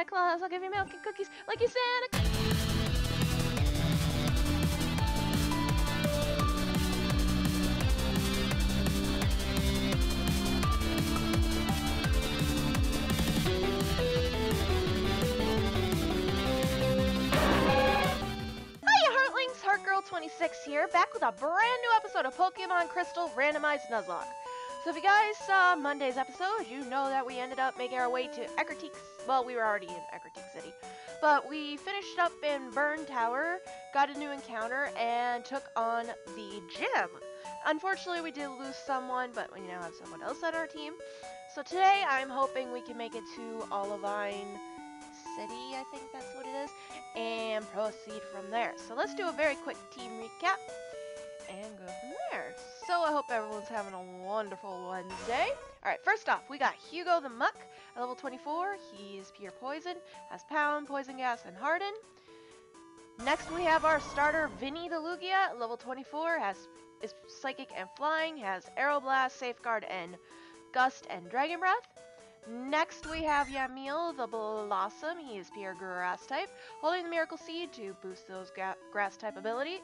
Santa Claus, I'll give you milk and cookies like you Santa. HeartGirl26 here, back with a brand new episode of Pokemon Crystal Randomized Nuzlocke. So if you guys saw Monday's episode, you know that we ended up making our way to Ecruteak. Well, we were already in Ecruteak City, but we finished up in Burn Tower, got a new encounter, and took on the gym. Unfortunately, we did lose someone, but we now have someone else on our team. So today, I'm hoping we can make it to Olivine City, I think that's what it is, and proceed from there. So let's do a very quick team recap and go from there. So I hope everyone's having a wonderful Wednesday. Alright, first off, we got Hugo the Muck at level 24. He's pure poison, has Pound, Poison Gas, and Harden. Next we have our starter Vinny the Lugia at level 24. Is Psychic and Flying, has Arrow Blast, Safeguard, and Gust, and Dragon Breath. Next, we have Yamil the Blossom. He is pure grass type, holding the Miracle Seed to boost those grass type ability,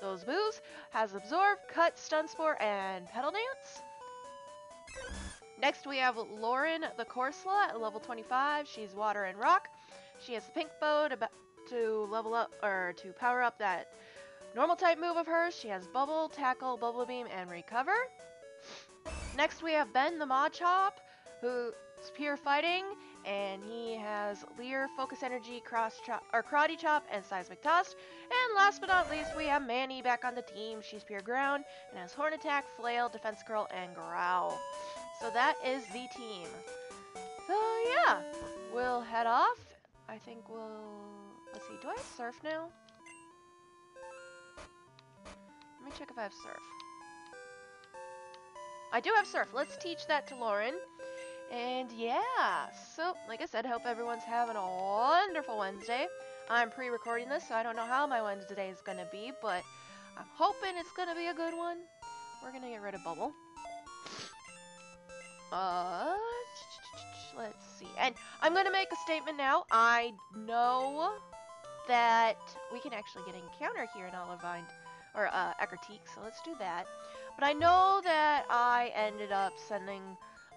those moves. Has Absorb, Cut, Stun Spore, and Petal Dance. Next, we have Lauren the Corsola at level 25. She's water and rock. She has the Pink Bow to level up, or to power up that normal type move of hers. She has Bubble, Tackle, Bubble Beam, and Recover. Next, we have Ben the Machop, who's pure fighting, and he has Leer, Focus Energy, Karate Chop, and Seismic Toss. And last but not least, we have Manny back on the team. She's pure ground and has Horn Attack, Flail, Defense Curl, and Growl. So that is the team. So yeah, we'll head off. I think we'll... let's see, do I have Surf now? Let me check if I have Surf. I do have Surf. Let's teach that to Lauren. And yeah, so like I said, hope everyone's having a wonderful Wednesday. I'm pre-recording this, so I don't know how my Wednesday is going to be, but I'm hoping it's going to be a good one. We're going to get rid of Bubble. Let's see. And I'm going to make a statement now. I know that we can actually get an encounter here in Olivine, or Ecruteak, so let's do that. But I know that I ended up sending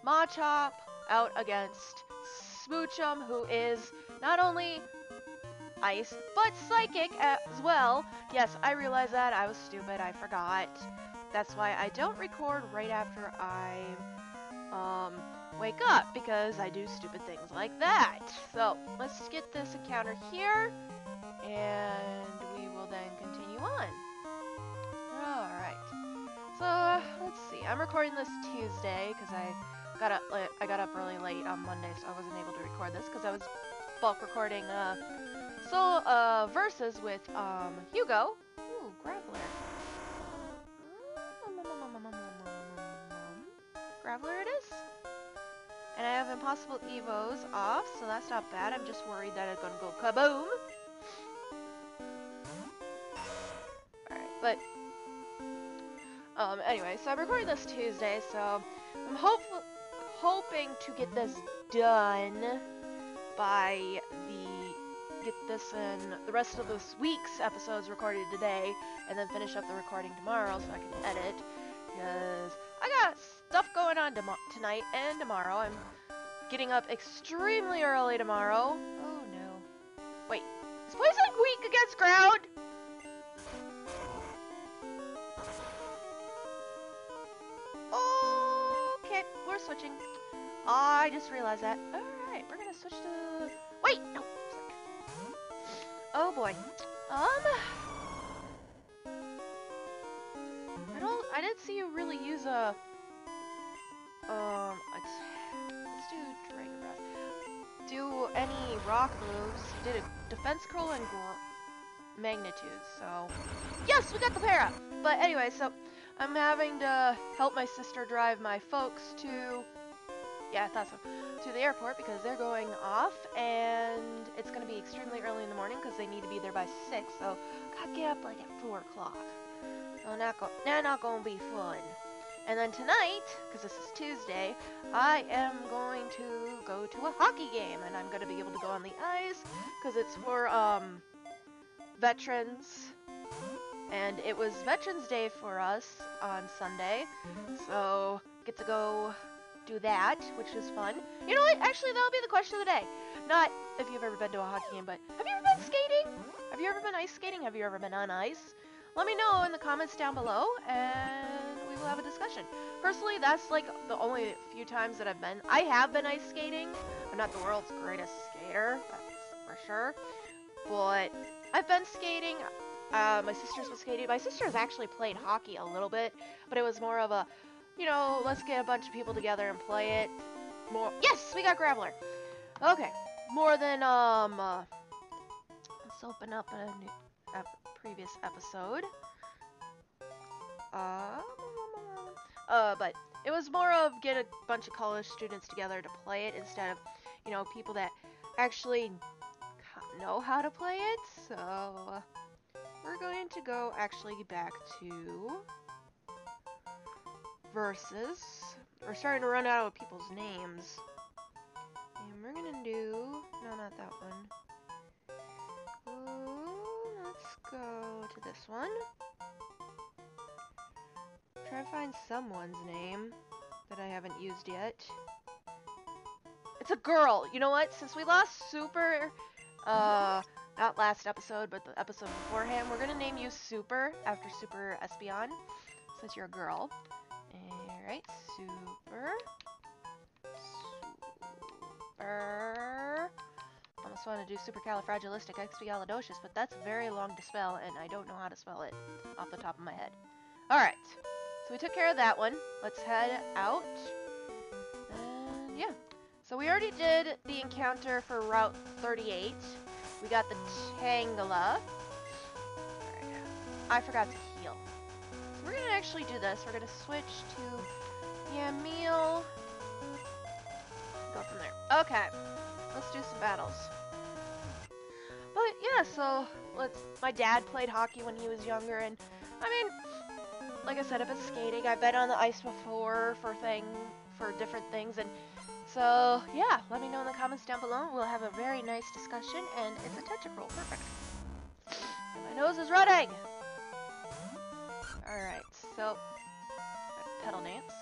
Machop out against Smoochum, who is not only ice, but psychic as well. Yes, I realize that. I was stupid. I forgot. That's why I don't record right after I wake up, because I do stupid things like that. So, let's get this encounter here, and we will then continue on. Alright. So, let's see. I'm recording this Tuesday, because I got up really late on Monday, so I wasn't able to record this because I was bulk recording verses with Hugo. Ooh, Graveler. Graveler it is. And I have Impossible Evos off, so that's not bad. I'm just worried that it's gonna go kaboom. Alright, but anyway, so I'm recording this Tuesday, so I'm hoping to get this done by the rest of this week's episodes recorded today, and then finish up the recording tomorrow so I can edit, because I got stuff going on tonight and tomorrow. I'm getting up extremely early tomorrow. Oh no. Wait, is Poison weak against ground? Switching. I just realized that. Alright, we're gonna switch to... wait! No! Oh boy. I didn't see you really use a... let's do Dragon Breath. Do any rock moves. You did a Defense Curl and Magnitude, so... yes! We got the pair up! But anyway, so... I'm having to help my sister drive my folks to, yeah, I thought so, to the airport, because they're going off, and it's going to be extremely early in the morning because they need to be there by 6, so I got to get up like at 4 o'clock. So not going to be fun. And then tonight, because this is Tuesday, I am going to go to a hockey game, and I'm going to be able to go on the ice, because it's for, veterans, and it was Veterans Day for us on Sunday, so get to go do that, which is fun. You know what? Actually, that'll be the question of the day. Not if you've ever been to a hockey game, but have you ever been skating? Have you ever been ice skating? Have you ever been on ice? Let me know in the comments down below, and we will have a discussion. Personally, that's like the only few times that I've been. I have been ice skating. I'm not the world's greatest skater, that's for sure, but I've been skating. My sister's been skating. My sister's actually played hockey a little bit, but it was more of a, you know, let's get a bunch of people together and play it. More. Yes, we got Graveler. Okay, more than let's open up a previous episode. But it was more of get a bunch of college students together to play it instead of, you know, people that actually know how to play it. So we're going to go actually back to versus. We're starting to run out of people's names, and we're gonna do no, not that one. Let's go to this one. Try to find someone's name that I haven't used yet. It's a girl. You know what? Since we lost Super. Not last episode, but the episode beforehand, we're gonna name you Super, after Super Espeon, since you're a girl. Alright, Super. Super. Almost want to do supercalifragilisticexpialidocious, but that's very long to spell, and I don't know how to spell it off the top of my head. Alright, so we took care of that one. Let's head out. And yeah. So we already did the encounter for Route 38. We got the Tangela. I forgot to heal. So we're gonna actually do this. We're gonna switch to Yamil. Go from there. Okay, let's do some battles. But yeah, so let's. My dad played hockey when he was younger, and I mean, like I said, I've been skating. I've been on the ice before for different things, and. So, yeah, let me know in the comments down below. We'll have a very nice discussion, and it's a touch-up roll. Perfect. And my nose is running! Alright, so... Petal Dance.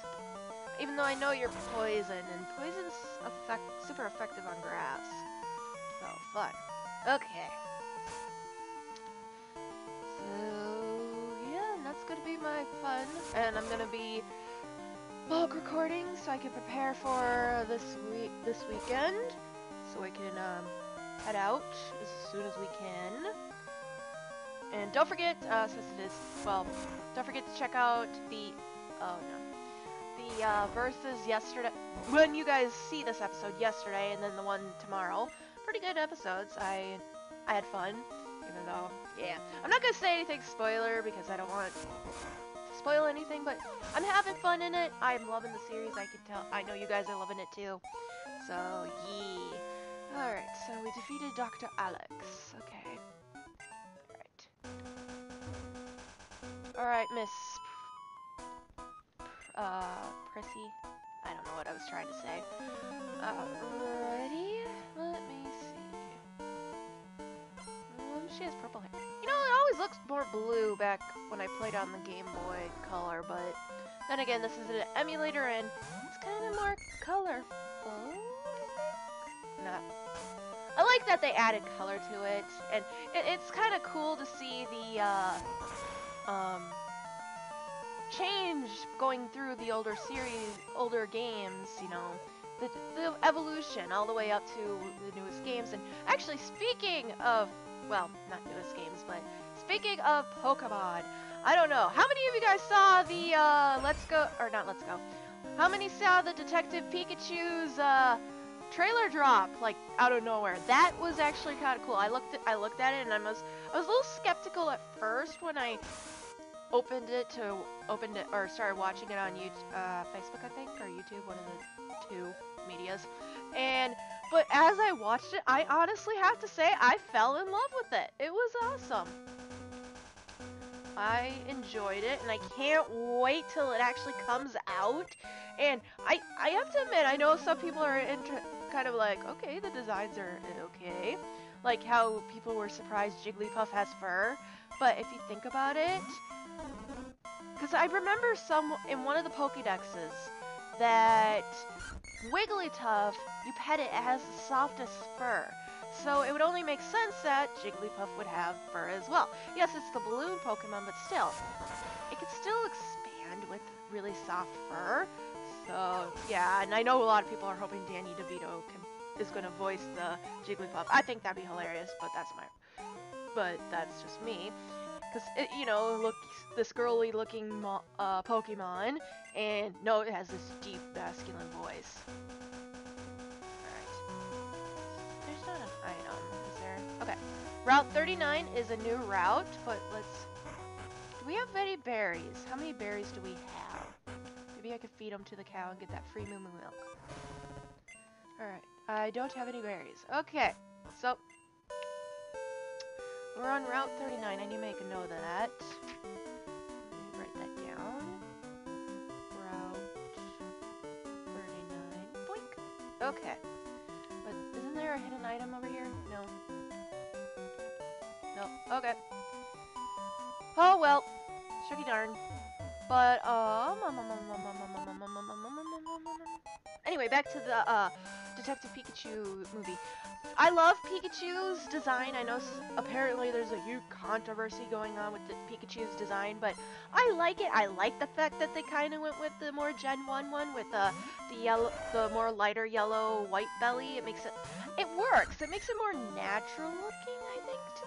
Even though I know you're poison, and poison's super effective on grass. So, fun. Okay. So, yeah, that's gonna be my fun. And I'm gonna be... bulk recording so I can prepare for this weekend, so I can head out as soon as we can. And don't forget, since it is don't forget to check out the versus yesterday. When you guys see this episode yesterday, and then the one tomorrow, pretty good episodes. I had fun, even though yeah, I'm not gonna say anything spoiler because I don't want. Spoil anything, but I'm having fun in it. I'm loving the series. I can tell. I know you guys are loving it too. So yee. All right. So we defeated Dr. Alex. Okay. All right. All right, Miss. Prissy. I don't know what I was trying to say. Ready? Let me see. She has purple hair. You know. Looks more blue back when I played on the Game Boy Color, but then again, this is an emulator and it's kind of more colorful. Not. I like that they added color to it, and it's kind of cool to see the change going through the older series, older games. You know, the evolution all the way up to the newest games. And actually, speaking of, well, not newest games, but speaking of Pokemon, I don't know, how many of you guys saw the, how many saw the Detective Pikachu's, trailer drop, like, out of nowhere? That was actually kind of cool. I looked at it, and I was a little skeptical at first when I started watching it on YouTube, Facebook, I think, or YouTube, one of the two medias, and, but as I watched it, I honestly have to say, I fell in love with it. It was awesome. I enjoyed it, and I can't wait till it actually comes out. And I have to admit, I know some people are kind of like, okay, the designs are okay. Like how people were surprised Jigglypuff has fur. But if you think about it, because I remember in one of the Pokédexes that Wigglytuff, you pet it, it has the softest fur. So it would only make sense that Jigglypuff would have fur as well. Yes, it's the balloon Pokemon, but still. It can still expand with really soft fur. So, yeah, and I know a lot of people are hoping Danny DeVito is going to voice the Jigglypuff. I think that'd be hilarious, but that's just me. Because, you know, look, this girly looking Pokemon, and no, it has this deep masculine voice. Alright. There's not an item, is there? Okay. Route 39 is a new route, but let's... Do we have any berries? How many berries do we have? Maybe I could feed them to the cow and get that free moo moo milk. Alright. I don't have any berries. Okay. So... we're on Route 39. I need to make a note of that. Let me write that down. Route 39. Boink! Okay. But isn't there a hidden item over here? No. No. Okay. Oh well. Shucky darn. But, anyway, back to the, Detective Pikachu movie. I love Pikachu's design. I know apparently there's a huge controversy going on with the Pikachu's design, but I like it. I like the fact that they kind of went with the more Gen 1 one with the yellow, the more lighter yellow white belly. It makes it, it works. It makes it more natural looking, I think, to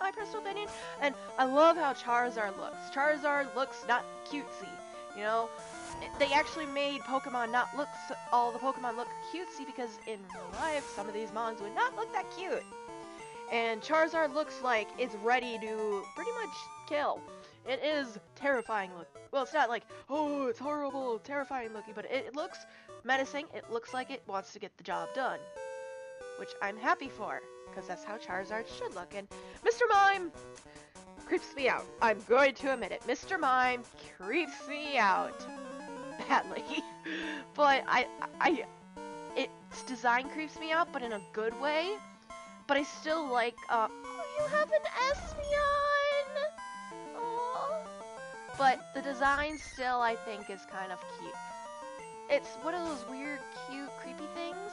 my personal opinion. And I love how Charizard looks. Charizard looks not cutesy, you know? They actually made Pokemon not look all the Pokemon look cutesy because in real life some of these mons would not look that cute. And Charizard looks like it's ready to pretty much kill. It is terrifying look. Well, it's not like, oh, it's horrible, terrifying looking, but it looks menacing. It looks like it wants to get the job done, which I'm happy for because that's how Charizard should look. And Mr. Mime creeps me out. I'm going to admit it. Mr. Mime creeps me out. Badly, but its design creeps me out, but in a good way. But I still like. Oh, you have an Espeon. Oh, but the design still, I think, is kind of cute. It's one of those weird, cute, creepy things.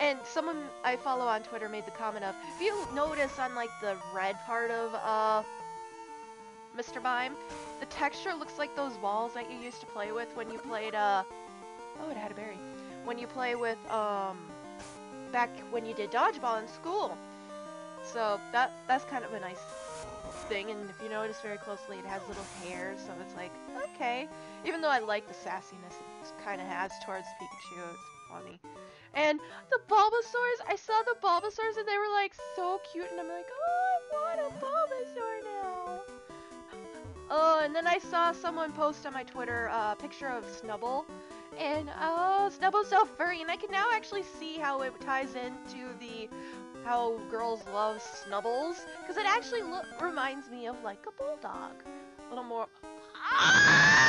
And someone I follow on Twitter made the comment of, if you notice on like the red part of Mr. Mime, the texture looks like those walls that you used to play with when you played, oh, it had a berry. When you play with, back when you did dodgeball in school. So, that's kind of a nice thing, and if you notice very closely, it has little hairs, so it's like, okay. Even though I like the sassiness it kind of has towards Pikachu, it's funny. And the Bulbasaurs, I saw the Bulbasaurs, and they were, like, so cute, and I'm like, oh, I want a Bulbasaur now! Oh, and then I saw someone post on my Twitter a picture of Snubble, and oh, Snubble's so furry, and I can now actually see how it ties into how girls love Snubbles, because it actually reminds me of like a bulldog, a little more. Ah!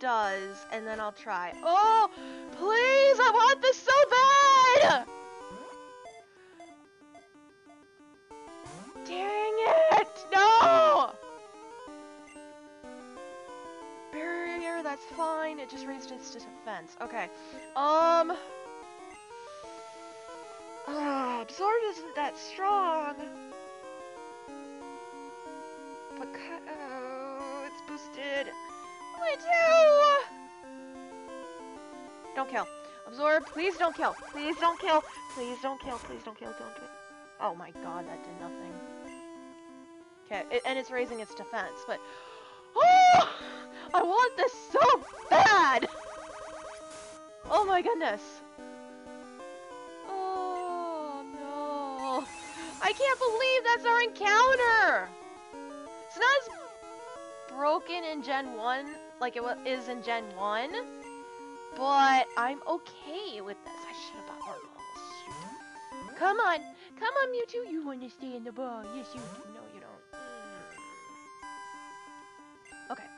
Does, and then I'll try. Oh, please, I want this so bad! Dang it! No! Barrier, that's fine. It just raised its defense. Okay. Absorb isn't that strong. But, oh, it's boosted. What do I do? Don't kill. Absorb. Please don't kill. Please don't kill. Please don't kill. Please don't kill. Don't do it. Oh my god, that did nothing. Okay, and it's raising its defense, but... Oh! I want this so bad! Oh my goodness. Oh no. I can't believe that's our encounter! It's not as broken in Gen 1 like it is in Gen 1, but I'm okay with this. I should have bought more balls. Come on. Come on, Mewtwo. You want to stay in the ball. Yes, you do. No, you don't. Okay.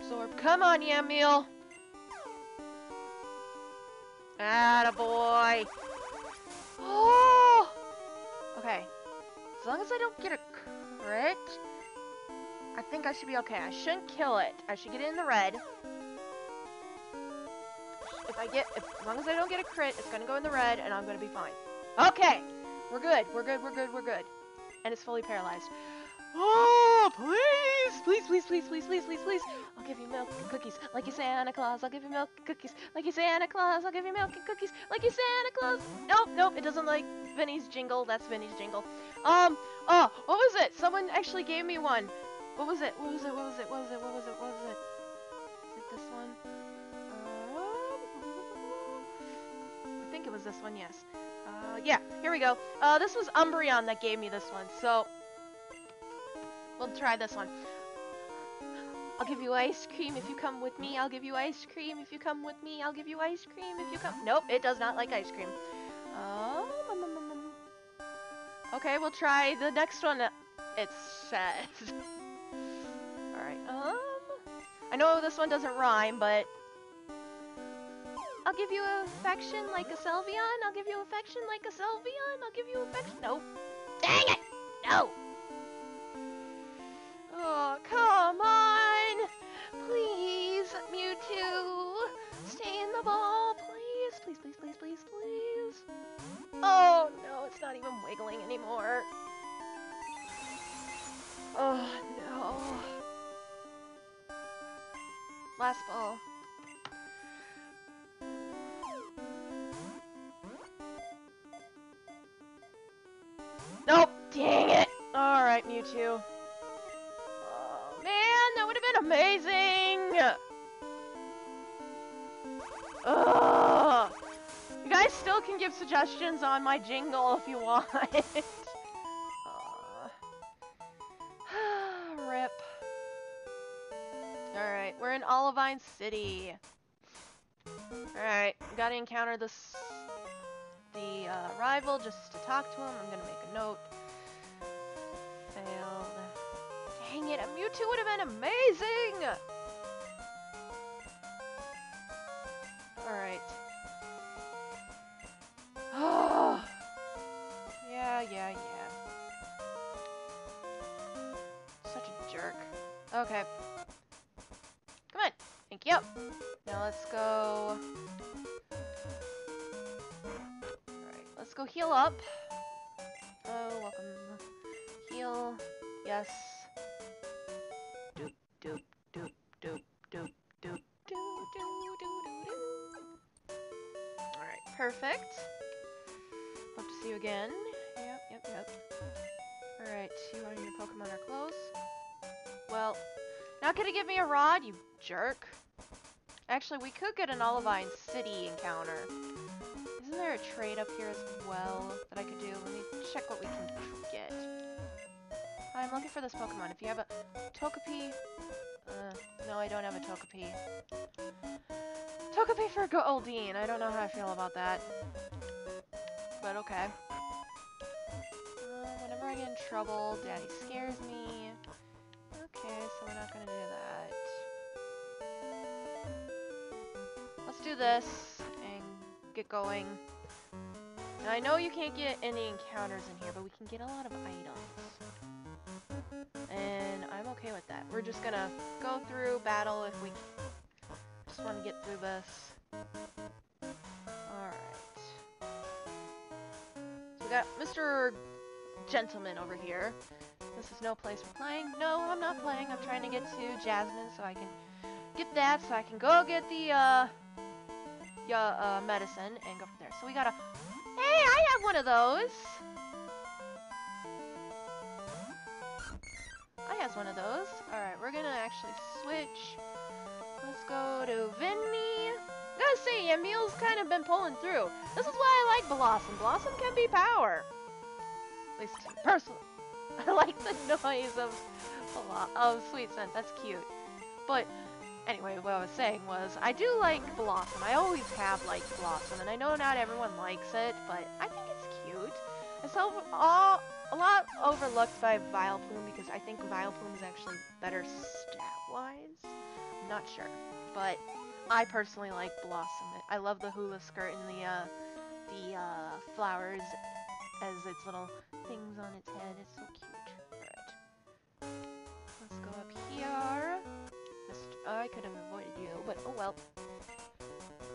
Absorb. Come on, Yamil. Attaboy. Oh! Okay. As long as I don't get a crit, I think I should be okay. I shouldn't kill it. I should get it in the red. As long as I don't get a crit, it's gonna go in the red and I'm gonna be fine. Okay, we're good, we're good, we're good, we're good. And it's fully paralyzed. Oh, please, please, please, please, please, please, please, please. I'll give you milk and cookies like you Santa Claus. I'll give you milk and cookies like you Santa Claus. I'll give you milk and cookies like you Santa Claus. Nope, nope, it doesn't like Vinny's jingle. That's Vinny's jingle. Oh, what was it? Someone actually gave me one. What was it? What was it? What was it? What was it? What was it? What was it? Is it this one? I think it was this one, yes. Yeah, here we go. This was Umbreon that gave me this one, so we'll try this one. I'll give you ice cream if you come with me. I'll give you ice cream if you come with me. I'll give you ice cream if you come. Nope, it does not like ice cream. Okay, we'll try the next one. It says. All right. I know this one doesn't rhyme, but. I'll give you affection like a Sylveon. I'll give you affection like a Sylveon. I'll give you affection. No. Dang it! No! Oh, come on! Please, Mewtwo! Stay in the ball, please. Please, please, please, please, please. Oh, no, it's not even wiggling anymore. Oh, no. Last ball. Nope, dang it! Alright, Mewtwo. Oh man, that would have been amazing! Ugh. You guys still can give suggestions on my jingle if you want. Rip. Alright, we're in Olivine City. Alright, gotta encounter this... The rival just to talk to him. I'm gonna make a note. Failed. Dang it, a Mewtwo would have been amazing! Alright. Oh. Yeah, yeah, yeah. Such a jerk. Okay. Come on. Thank you. Now let's go... Go heal up. Oh, welcome. Heal. Yes. Doop, doop, doop, doop, doop, doop, doop, doop, doop. Alright, perfect. Hope to see you again. Yep, yep, yep. Alright, you want your Pokemon are close? Well, not gonna give me a rod, you jerk. Actually, we could get an Olivine City encounter. Isn't there a trade up here as well that I could do? Let me check what we can get. I'm looking for this Pokemon. If you have a Togepi... no, I don't have a Togepi. Togepi for Goldeen. I don't know how I feel about that. But okay. Whenever I get in trouble, Daddy scares me. Okay, so we're not gonna do that. Let's do this. Get going. Now, I know you can't get any encounters in here, but we can get a lot of items. And I'm okay with that. We're just gonna go through, battle if we can. Just wanna get through this. Alright. So we got Mr. Gentleman over here. This is no place for playing. No, I'm not playing. I'm trying to get to Jasmine so I can get that, so I can go get the, your medicine and go from there. So we gotta... Hey, I have one of those! I have one of those. Alright, we're gonna actually switch. Let's go to Vinny. I gotta say, Yamil's kind of been pulling through. This is why I like Blossom. Blossom can be power. At least, personally. I like the noise of Sweet Scent. That's cute. But, anyway, what I was saying was, I do like Blossom. I always have liked Blossom, and I know not everyone likes it, but I think it's cute. It's a lot overlooked by Vileplume, because I think Vileplume is actually better stat-wise. I'm not sure, but I personally like Blossom. I love the hula skirt and the flowers as its little things on its head. It's so cute. Alright. Let's go up here. I could have avoided you, but oh well.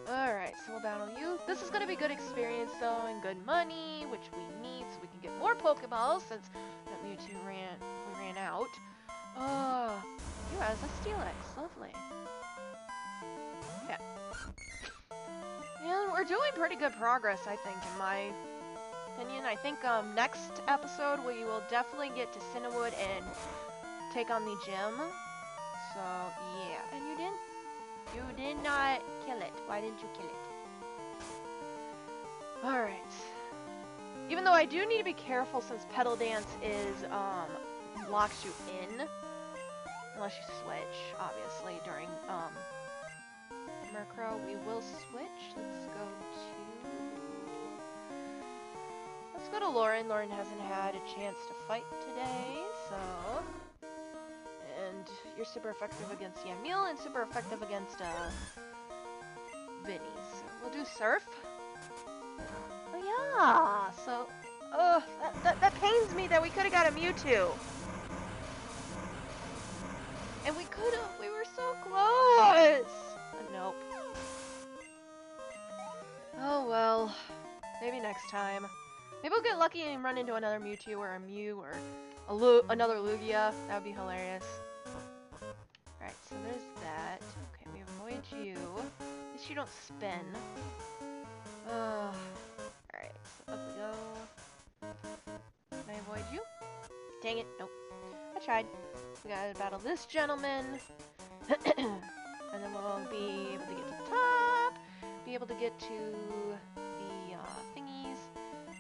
Alright, so we'll battle you. This is going to be good experience, though, and good money, which we need so we can get more Pokeballs since that Mewtwo ran out. Oh, you guys, a Steelix. Lovely. Yeah. And we're doing pretty good progress, I think, in my opinion. I think next episode we will definitely get to Cianwood and take on the gym. So, yeah. And you didn't? You did not kill it. Why didn't you kill it? Alright. Even though I do need to be careful since Petal Dance is, locks you in. Unless you switch, obviously, during, Murkrow. We will switch. Let's go to Lauren. Lauren hasn't had a chance to fight today, so... And you're super effective against Yamil and super effective against Vinny. So we'll do Surf. Oh yeah! So, that pains me that we could have got a Mewtwo. And we could have. We were so close. Nope. Oh well. Maybe next time. Maybe we'll get lucky and run into another Mewtwo or a Mew or a another Lugia. That would be hilarious. Alright, so there's that. Okay, we avoid you. At least you don't spin. Alright, so up we go. Can I avoid you? Dang it, nope. I tried. We gotta battle this gentleman. And then we'll be able to get to the top. Be able to get to the thingies.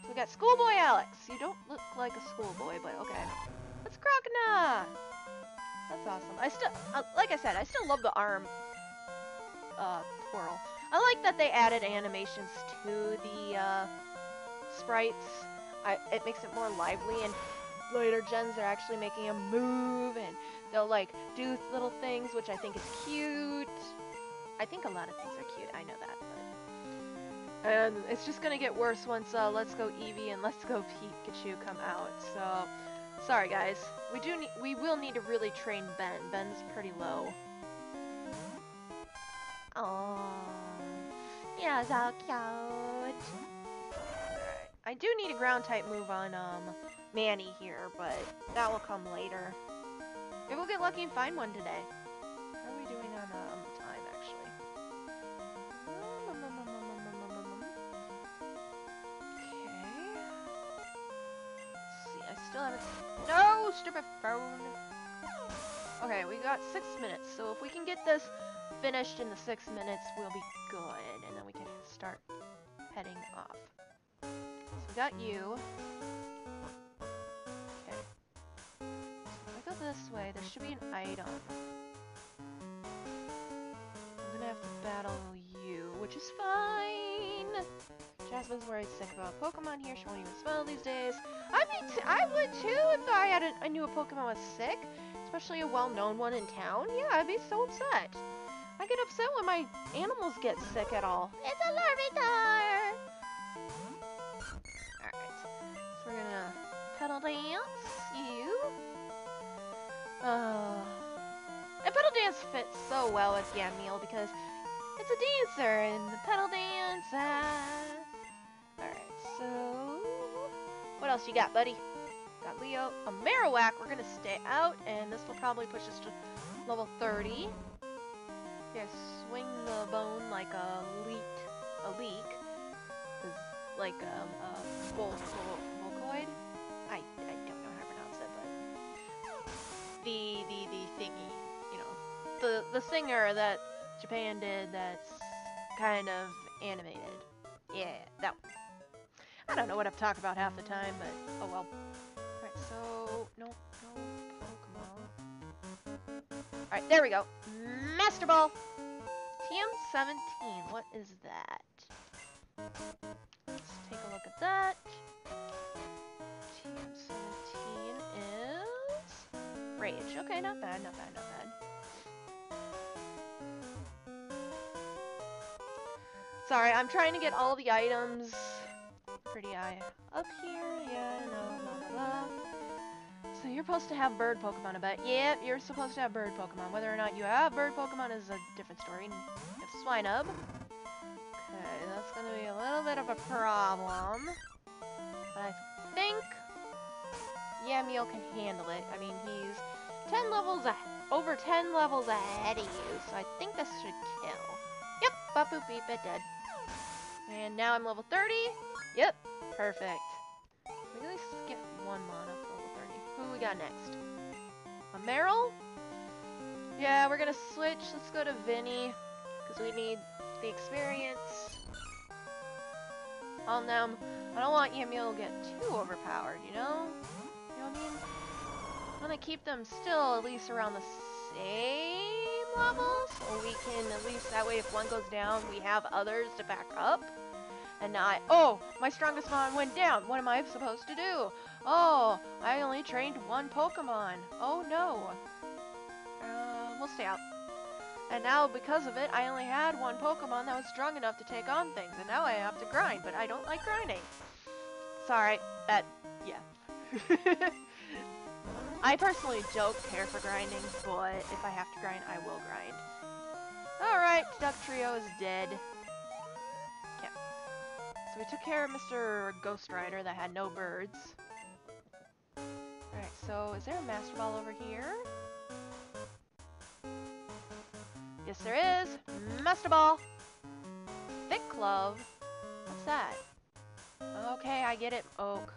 So we got Schoolboy Alex. You don't look like a schoolboy, but okay. That's Croconaw. That's awesome. I still, like I said, I still love the arm twirl. I like that they added animations to the sprites. It makes it more lively, and later gens are actually making a move, and they'll like do little things, which I think is cute. I think a lot of things are cute, I know that, but and it's just gonna get worse once Let's Go Eevee and Let's Go Pikachu come out. So sorry guys, we will need to really train Ben. Ben's pretty low. Oh yeah, so cute. All right. I do need a ground type move on Manny here, but that will come later. Maybe we'll get lucky and find one today. How are we doing on time, actually? Okay. Let's see, I still haven't... No, stupid phone! Okay, we got 6 minutes, so if we can get this finished in the 6 minutes, we'll be good, and then we can start heading off. So we got you. This way, there should be an item. I'm gonna have to battle you, which is fine. Jasmine's worried sick about Pokemon here. She won't even smile these days. I would too if I knew a Pokemon was sick, especially a well-known one in town. Yeah, I'd be so upset. I get upset when my animals get sick at all. It's a Larvitar! Alright, so we're gonna pedal dance you. And Pedal Dance fits so well with Yamil because it's a dancer and the Pedal Dance. Alright, so... What else you got, buddy? Got Leo. A Marowak. We're gonna stay out, and this will probably push us to level 30. Yeah, swing the bone like a leet. a leak, is like a Volcoid. I don't know how to pronounce it, but the thingy, you know, the singer that Japan did that's kind of animated. Yeah, that one. I don't know what I've talked about half the time, but oh well. Alright, so no Pokemon. Alright, there we go. Master Ball! TM17, what is that? Let's take a look at that. TM17 is Rage. Okay, not bad, not bad, not bad. Sorry, I'm trying to get all the items. Pretty eye up here, yeah, no, blah, blah, blah. So you're supposed to have bird Pokemon, I bet. Yep, you're supposed to have bird Pokemon. Whether or not you have bird Pokemon is a different story. You have Swinub. Okay, that's gonna be a little bit of a problem. But I think Yamil can handle it. I mean, he's over 10 levels ahead of you, so I think this should kill. Yep, Bapu beep it dead. And now I'm level 30. Yep, perfect. We can at least get one mon up to level 30. Who do we got next? A Meryl? Yeah, we're gonna switch. Let's go to Vinny, because we need the experience. Oh no, I don't want Yamil to get too overpowered, you know? You know what I mean? I want to keep them still at least around the same level, so we can at least, that way if one goes down, we have others to back up. And oh, my strongest mon went down. What am I supposed to do? Oh, I only trained one Pokemon. Oh no. We'll stay out. And now because of it, I only had one Pokemon that was strong enough to take on things. And now I have to grind, but I don't like grinding. Sorry, that, yeah. I personally don't care for grinding, but if I have to grind, I will grind. Alright, Ductrio is dead. So we took care of Mr. Ghost Rider that had no birds. Alright, so is there a Master Ball over here? Yes, there is! Master Ball! Thick Glove! What's that? Okay, I get it, Oak.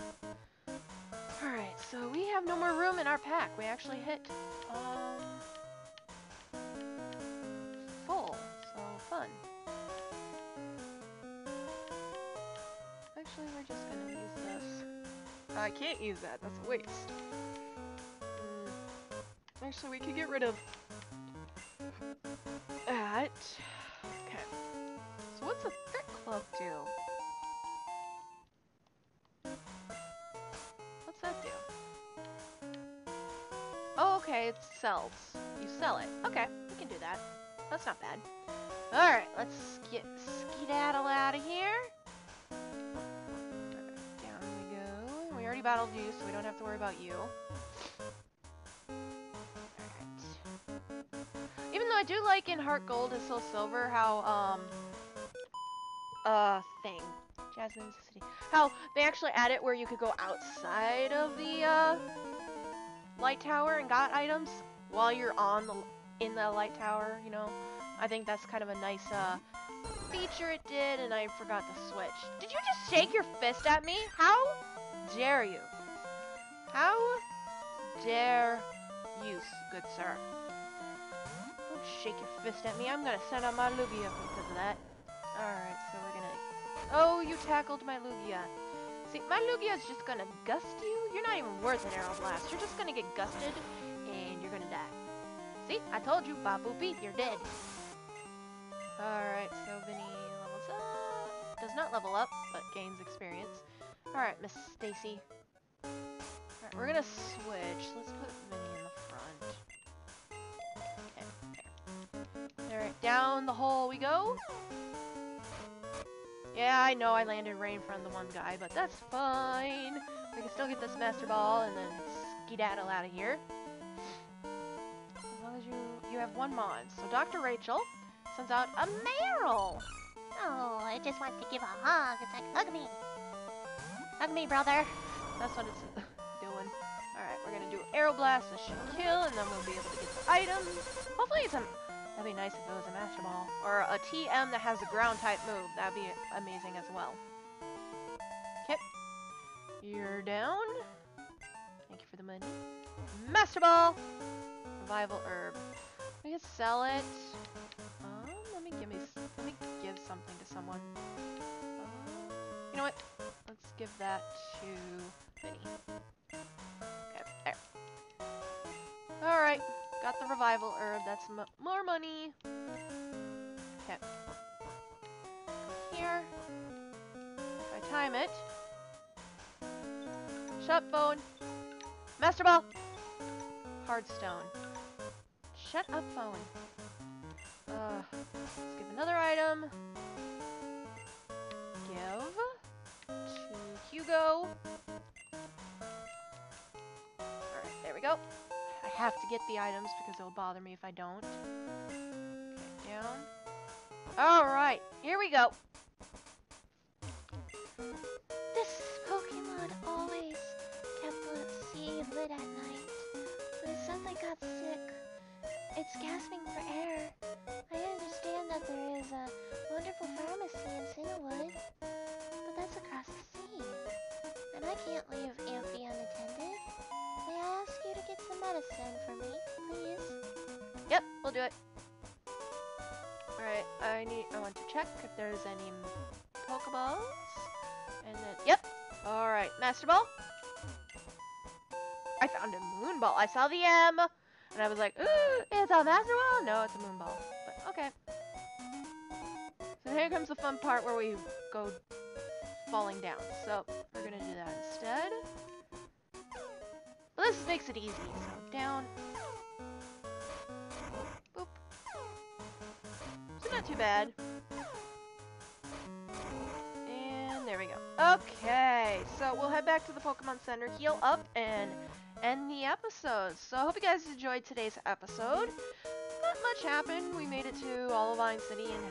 Alright, so we have no more room in our pack. We actually hit, full. So, fun. Actually, we're just gonna use this. I can't use that, that's a waste. Actually, we could get rid of that. Okay. So what's a Thick Club do? What's that do? Oh, okay, it sells. You sell it. Okay, we can do that. That's not bad. Alright, let's get skedaddle out of here. We already battled you, so we don't have to worry about you. Alright. Even though I do like in Heart Gold is Soul Silver how, Jasmine City. How they actually add it where you could go outside of the, Light Tower and got items while you're in the Light Tower, you know? I think that's kind of a nice, feature it did, and I forgot to switch. Did you just shake your fist at me? How dare you? How dare you, good sir? Don't shake your fist at me. I'm gonna send out my Lugia because of that. Alright, so we're gonna... Oh, you tackled my Lugia. See, my Lugia is just gonna gust you. You're not even worth an Arrow Blast. You're just gonna get gusted, and you're gonna die. See? I told you, Babu beat. You're dead. Alright, so Vinny levels up. Does not level up, but gains experience. Alright, Miss Stacy. Alright, we're gonna switch. Let's put Vinny in the front. Okay. Alright, down the hole we go. Yeah, I know I landed right in front of the one guy, but that's fine. We can still get this Master Ball and then skedaddle out of here. As long as you have one mon. So Dr. Rachel sends out a Meryl. Oh, I just want to give a hug. It's like, hug me. Hug me, brother. That's what it's doing. Alright, we're gonna do Aeroblast, this should kill, and then we'll be able to get the items. Hopefully it's an That'd be nice if it was a Master Ball. Or a TM that has a ground type move. That'd be amazing as well. Okay. You're down. Thank you for the money. Master Ball! Revival Herb. We can sell it. Let me give something to someone. You know what? Let's give that to Vinny. Okay, there. Alright. Got the revival herb. That's more money. Okay. Here. If I time it. Shut phone. Master Ball. Hardstone. Shut up phone. Let's give another item. Give to Hugo. Alright, there we go. I have to get the items because it'll bother me if I don't. Okay, down. Alright, here we go. This Pokemon always kept seeing lit at night. When it suddenly got sick, it's gasping for air. I understand that there is a wonderful pharmacy in Cianwood, but that's across the sea, and I can't leave Amphi unattended. May I ask you to get some medicine for me, please? Yep, we'll do it. Alright, I want to check if there's any Pokeballs, and then, yep, alright, Master Ball. I found a Moon Ball, I saw the M! And I was like, ooh, it's a Master Ball? No, it's a Moon Ball. But, okay. So here comes the fun part where we go falling down. So, we're gonna do that instead. Well, this makes it easy. So, down. Boop. So, not too bad. And there we go. Okay, so we'll head back to the Pokemon Center, heal up, and end the episode. So I hope you guys enjoyed today's episode. Not much happened. We made it to Olivine City and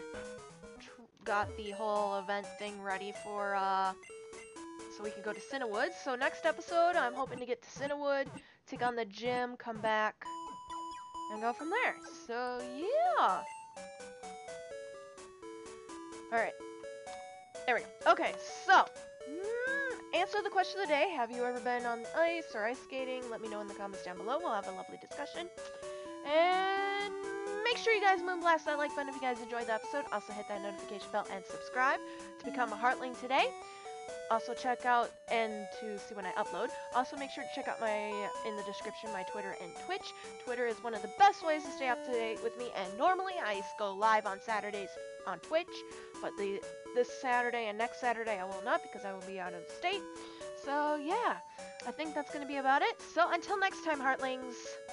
got the whole event thing ready for so we can go to Cianwood. So next episode, I'm hoping to get to Cianwood, take on the gym, come back, and go from there. So yeah. All right. There we go. Okay. So. Answer the question of the day. Have you ever been on ice or ice skating? Let me know in the comments down below. We'll have a lovely discussion. And make sure you guys moonblast that like button if you guys enjoyed the episode. Also hit that notification bell and subscribe to become a Heartling today. Also check out and to see when I upload. Also make sure to check out in the description my Twitter and Twitch. Twitter is one of the best ways to stay up to date with me, and normally I go live on Saturdays on Twitch, but this Saturday and next Saturday I will not because I will be out of the state. So yeah, I think that's going to be about it. So until next time, Heartlings.